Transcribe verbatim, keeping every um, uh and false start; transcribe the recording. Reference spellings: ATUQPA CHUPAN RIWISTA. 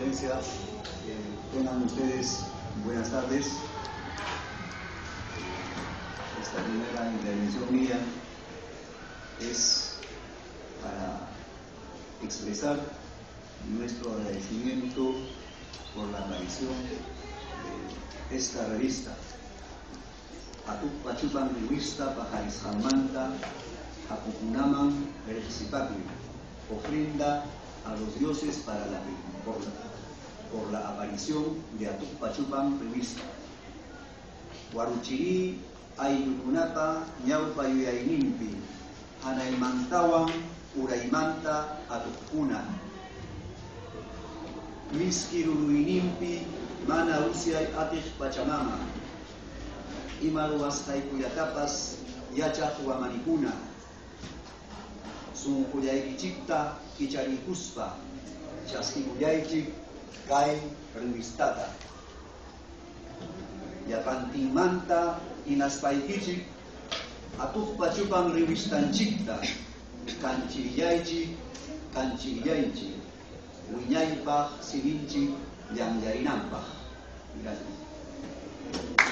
conferencia. Eh, tengan ustedes buenas tardes. Esta primera intervención mía es para expresar nuestro agradecimiento por la aparición de esta revista. ATUQPA CHUPAN RIWISTA PAJARISJAMANTA ACUCUNAMAN EREXIPACLI, ofrenda a los dioses para la, por, por la aparición de ATUQPA CHUPAN RIWISTA. Guaruchiri ayukunata ñawpa yuyaynimpi, hanaymantawan uraymanta atuqkuna. Miski ruruynimpi mana usyay atiq pachamama. Imaruwastaykullatapas yachaq wamanikuna, sunqullaykichikta kichariykuspa chaskikullaychik kay riwistata. Yapantinmanta inaspaykichik ATUQPA CHUPAN RIWISTANCHIKTA kanchiriyaychik kanchiriyaychik wiñaypaq sininchik llamllarinanpaq. Gracias.